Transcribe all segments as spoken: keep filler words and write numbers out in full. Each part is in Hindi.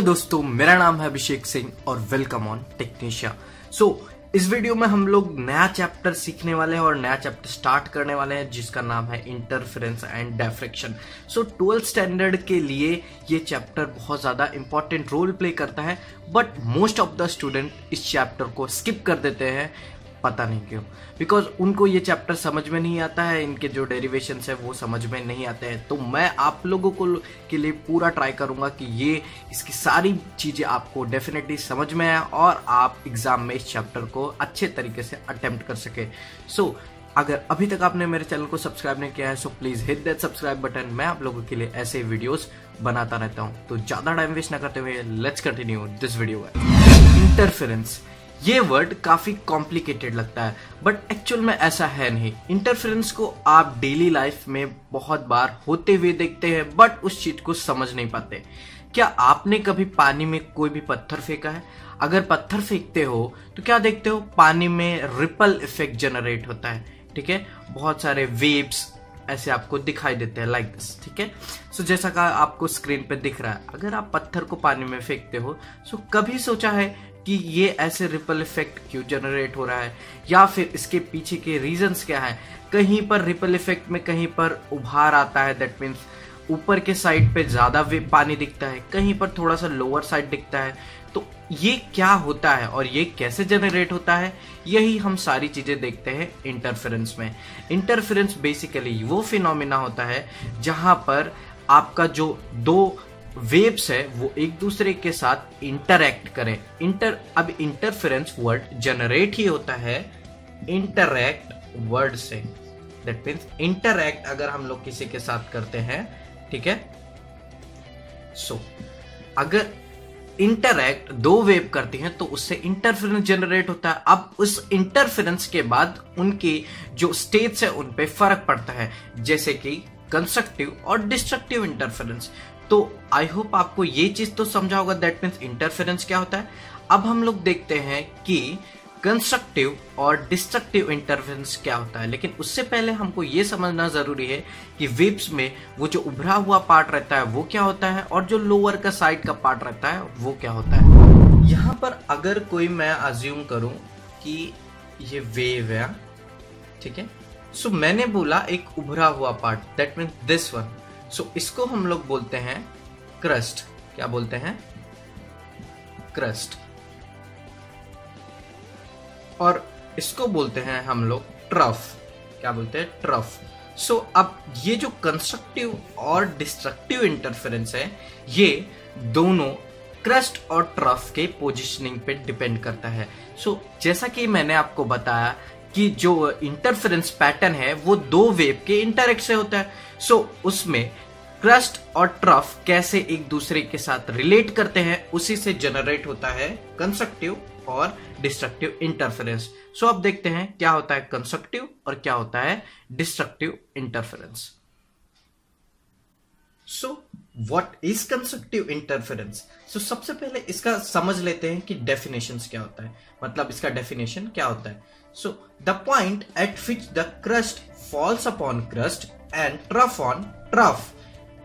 हेलो दोस्तों, मेरा नाम है अभिषेक सिंह और वेलकम ऑन टेक्नीशिया। सो इस वीडियो में हम लोग नया चैप्टर सीखने वाले हैं और नया चैप्टर स्टार्ट करने वाले हैं जिसका नाम है interference and diffraction. So twelfth standard के लिए ये चैप्टर बहुत ज़्यादा इंपॉर्टेंट रोल प्ले करता है, but most of the student इस चैप्टर को स्किप कर देते हैं, पता नहीं क्यों, बिकॉज उनको ये चैप्टर समझ में नहीं आता है, इनके जो डेरिवेशंस है वो समझ में नहीं आते हैं। तो मैं आप लोगों को के लिए पूरा ट्राई करूँगा कि ये इसकी सारी चीज़ें आपको डेफिनेटली समझ में आए और आप एग्ज़ाम में इस चैप्टर को अच्छे तरीके से अटेम्प्ट कर सके। सो so, अगर अभी तक आपने मेरे चैनल को सब्सक्राइब नहीं किया है so please hit that subscribe button. मैं आप लोगों के लिए ऐसे ही वीडियोस बनाता रहता हूँ। तो ज़्यादा टाइम वेस्ट ना करते हुए let's continue this video. Interference ये वर्ड काफ़ी कॉम्प्लिकेटेड लगता है, बट एक्चुअल में ऐसा है नहीं। इंटरफेरेंस को आप डेली लाइफ में बहुत बार होते हुए देखते हैं, बट उस चीज़ को समझ नहीं पाते। क्या आपने कभी पानी में कोई भी पत्थर फेंका है? अगर पत्थर फेंकते हो तो क्या देखते हो? पानी में रिपल इफेक्ट जनरेट होता है, ठीक है, बहुत सारे वेव्स ऐसे आपको दिखाई देते हैं, लाइक दिस, ठीक है। सो जैसा का आपको स्क्रीन पे दिख रहा है, अगर आप पत्थर को पानी में फेंकते हो सो कभी सोचा है कि ये ऐसे रिपल इफेक्ट क्यों जनरेट हो रहा है, या फिर इसके पीछे के रीजंस क्या है? कहीं पर रिपल इफेक्ट में कहीं पर उभार आता है, दैट मीन्स ऊपर के साइड पे ज़्यादा पानी दिखता है, कहीं पर थोड़ा सा लोअर साइड दिखता है। तो ये क्या होता है और ये कैसे जनरेट होता है, यही हम सारी चीज़ें देखते हैं इंटरफेरेंस में। इंटरफेरेंस बेसिकली वो फिनोमिना होता है जहाँ पर आपका जो दो वेव्स है वो एक दूसरे के साथ इंटरैक्ट करें। इंटर अब इंटरफेरेंस वर्ड जनरेट ही होता है इंटरैक्ट वर्ड से, दैट मीन्स इंटरैक्ट अगर हम लोग किसी के साथ करते हैं, ठीक है। सो so, अगर इंटरैक्ट दो वेव करती हैं तो उससे इंटरफेरेंस जनरेट होता है। अब उस इंटरफेरेंस के बाद उनकी जो स्टेट्स है उन पे फर्क पड़ता है, जैसे कि कंस्ट्रक्टिव और डिस्ट्रक्टिव इंटरफेरेंस। तो आई होप आपको ये चीज तो समझा होगा, दैट मीन्स इंटरफेरेंस क्या होता है। अब हम लोग देखते हैं कि कंस्ट्रक्टिव और डिस्ट्रक्टिव इंटरफेरेंस क्या होता है, लेकिन उससे पहले हमको ये समझना ज़रूरी है कि वेव्स में वो जो उभरा हुआ पार्ट रहता है वो क्या होता है और जो लोअर का साइड का पार्ट रहता है वो क्या होता है। यहाँ पर अगर कोई मैं अज्यूम करूँ कि ये वेव है, ठीक है, सो मैंने बोला एक उभरा हुआ part, that means this one. So इसको हम लोग बोलते हैं क्रस्ट। क्या बोलते हैं? क्रस्ट। और इसको बोलते हैं हम लोग ट्रफ। क्या बोलते हैं? ट्रफ। सो so, अब ये जो कंस्ट्रक्टिव और डिस्ट्रक्टिव इंटरफेरेंस है ये दोनों क्रस्ट और ट्रफ के पोजीशनिंग पे डिपेंड करता है। सो so, जैसा कि मैंने आपको बताया कि जो इंटरफेरेंस पैटर्न है वो दो वेव के इंटरैक्ट से होता है। सो so, उसमें क्रस्ट और ट्रफ कैसे एक दूसरे के साथ रिलेट करते हैं उसी से जनरेट होता है कंस्ट्रक्टिव और डिस्ट्रक्टिव इंटरफेरेंस। सो अब देखते हैं क्या होता है कंस्ट्रक्टिव और क्या होता है destructive interference. So what is constructive interference? So सबसे पहले इसका समझ लेते हैं कि डेफिनेशन क्या होता है, मतलब इसका डेफिनेशन क्या होता है। So the point at which the crust falls upon crust and trough on trough.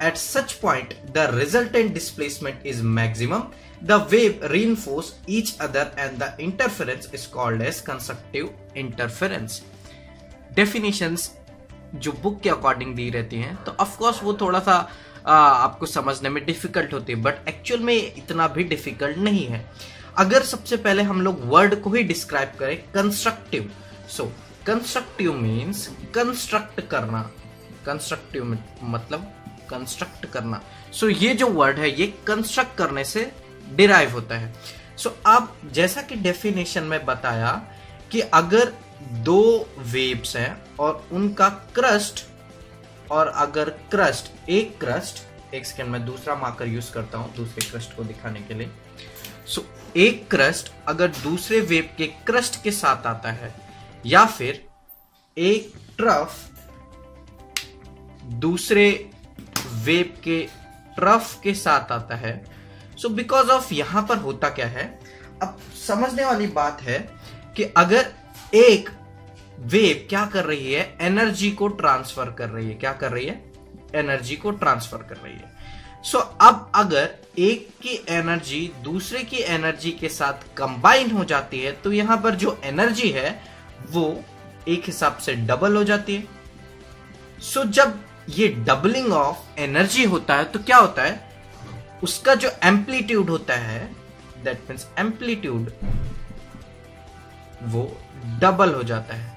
At such point, the resultant displacement is maximum. The wave reinforce each other, and the interference is called as constructive interference. Definitions जो book के according दी रहती हैं, तो of course वो थोड़ा सा आ, आपको समझने में difficult होती है, but actual में इतना भी difficult नहीं है। अगर सबसे पहले हम लोग word को ही describe करें, constructive. So constructive means construct करना, constructive मतलब कंस्ट्रक्ट करना। सो so, ये जो वर्ड है ये कंस्ट्रक्ट करने से डिराइव होता है। सो so, आप जैसा कि डेफिनेशन में बताया कि अगर दो वेव्स हैं और उनका क्रस्ट और अगर क्रस्ट एक क्रस्ट एक सेकेंड में दूसरा मार्कर यूज करता हूं दूसरे क्रस्ट को दिखाने के लिए। सो so, एक क्रस्ट अगर दूसरे वेव के क्रस्ट के साथ आता है या फिर एक ट्रफ दूसरे वेव के ट्रफ के साथ आता है। सो बिकॉज ऑफ यहाँ पर होता क्या है, अब समझने वाली बात है कि अगर एक वेव क्या कर रही है, एनर्जी को ट्रांसफर कर रही है। क्या कर रही है? एनर्जी को ट्रांसफर कर रही है। सो अब अगर एक की एनर्जी दूसरे की एनर्जी के साथ कंबाइन हो जाती है तो यहां पर जो एनर्जी है वो एक हिसाब से डबल हो जाती है। सो so, जब ये डबलिंग ऑफ एनर्जी होता है तो क्या होता है, उसका जो एम्पलीट्यूड होता है दैट मीन्स एम्पलीट्यूड वो डबल हो जाता है।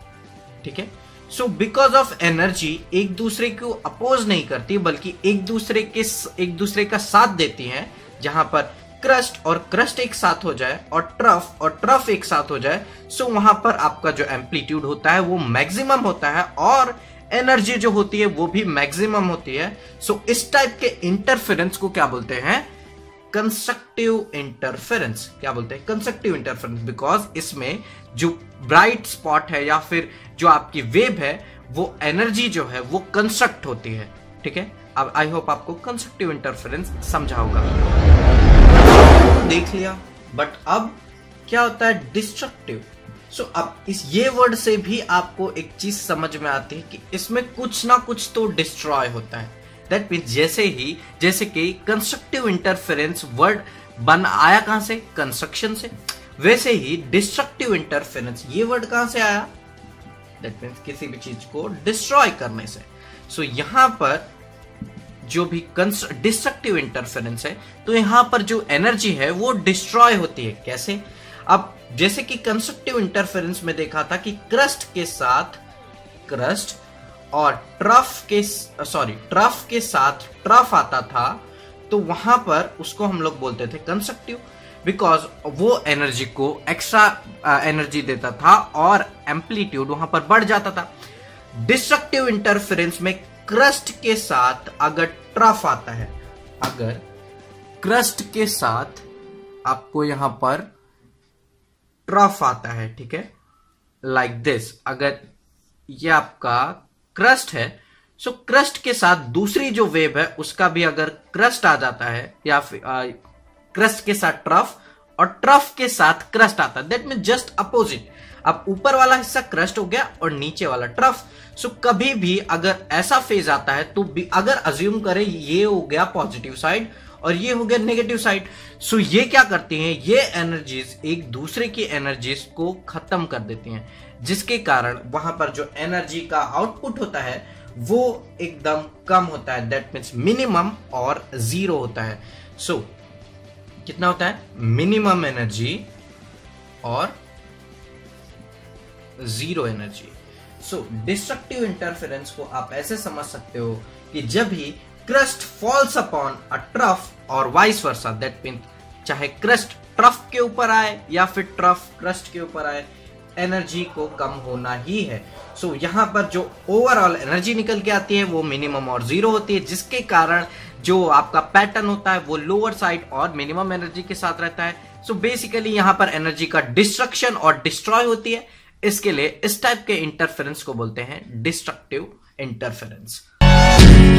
ठीक है, सो बिकॉज ऑफ एनर्जी एक दूसरे को अपोज नहीं करती बल्कि एक दूसरे के एक दूसरे का साथ देती है। जहां पर क्रस्ट और क्रस्ट एक साथ हो जाए और ट्रफ और ट्रफ एक साथ हो जाए सो वहां पर आपका जो एम्पलीट्यूड होता है वो मैक्सिमम होता है और एनर्जी जो होती है वो भी मैक्सिमम होती है। सो इस टाइप के इंटरफेरेंस को क्या बोलते हैं, कंस्ट्रक्टिव इंटरफेरेंस। क्या बोलते हैं, कंस्ट्रक्टिव इंटरफेरेंस, बिकॉज इसमें जो ब्राइट स्पॉट है या फिर जो आपकी वेव है वो एनर्जी जो है वो कंस्ट्रक्ट होती है। ठीक है, अब आई होप आपको कंस्ट्रक्टिव इंटरफेरेंस समझा होगा, देख लिया। बट अब क्या होता है, डिस्ट्रक्टिव। सो so, अब इस ये वर्ड से भी आपको एक चीज समझ में आती है कि इसमें कुछ ना कुछ तो डिस्ट्रॉय होता है। दैट मीन्स जैसे ही जैसे कि कंस्ट्रक्टिव इंटरफेरेंस वर्ड बन आया कहां से, कंस्ट्रक्शन से, वैसे ही डिस्ट्रक्टिव इंटरफेरेंस ये वर्ड कहां से आया, दैट मीन्स किसी भी चीज को डिस्ट्रॉय करने से। सो so, यहां पर जो भी डिस्ट्रक्टिव इंटरफेरेंस है तो यहां पर जो एनर्जी है वो डिस्ट्रॉय होती है। कैसे, अब जैसे कि कंस्ट्रक्टिव इंटरफेरेंस में देखा था कि क्रस्ट के साथ क्रस्ट और ट्रफ के सॉरी ट्रफ के साथ ट्रफ आता था तो वहां पर उसको हम लोग बोलते थे कंस्ट्रक्टिव, बिकॉज वो एनर्जी को एक्स्ट्रा एनर्जी देता था और एम्पलीट्यूड वहां पर बढ़ जाता था। डिस्ट्रक्टिव इंटरफेरेंस में क्रस्ट के साथ अगर ट्रफ आता है, अगर क्रस्ट के साथ आपको यहां पर ट्रफ आता है, ठीक है, लाइक like दिस, अगर ये आपका क्रस्ट है सो so क्रस्ट के साथ दूसरी जो वेव है उसका भी अगर क्रस्ट आ जाता है या फिर क्रस्ट के साथ ट्रफ और ट्रफ के साथ क्रस्ट आता है दैट मीन जस्ट अपोजिट। अब ऊपर वाला हिस्सा क्रस्ट हो गया और नीचे वाला ट्रफ। सो so कभी भी अगर ऐसा फेज आता है तो भी अगर अज्यूम करें ये हो गया पॉजिटिव साइड और ये हो गया नेगेटिव साइड। सो ये क्या करती हैं, ये एनर्जीज एक दूसरे की एनर्जीज को खत्म कर देती हैं जिसके कारण वहां पर जो एनर्जी का आउटपुट होता है वो एकदम कम होता है दैट मीन्स मिनिमम और जीरो होता है। सो so, कितना होता है, मिनिमम एनर्जी और zero energy. So destructive interference को आप ऐसे समझ सकते हो कि जब ही crust falls upon a trough और वाइस वर्सा, दैट मीन्स चाहे क्रस्ट ट्रफ के ऊपर आए या फिर ट्रफ क्रस्ट के ऊपर आए, एनर्जी को कम होना ही है। सो so, यहाँ पर जो ओवरऑल एनर्जी निकल के आती है वो मिनिमम और जीरो होती है जिसके कारण जो आपका पैटर्न होता है वो लोअर साइड और मिनिमम एनर्जी के साथ रहता है। सो so, बेसिकली यहाँ पर एनर्जी का डिस्ट्रक्शन और डिस्ट्रॉय होती है, इसके लिए इस टाइप के इंटरफेरेंस को बोलते हैं डिस्ट्रक्टिव इंटरफेरेंस।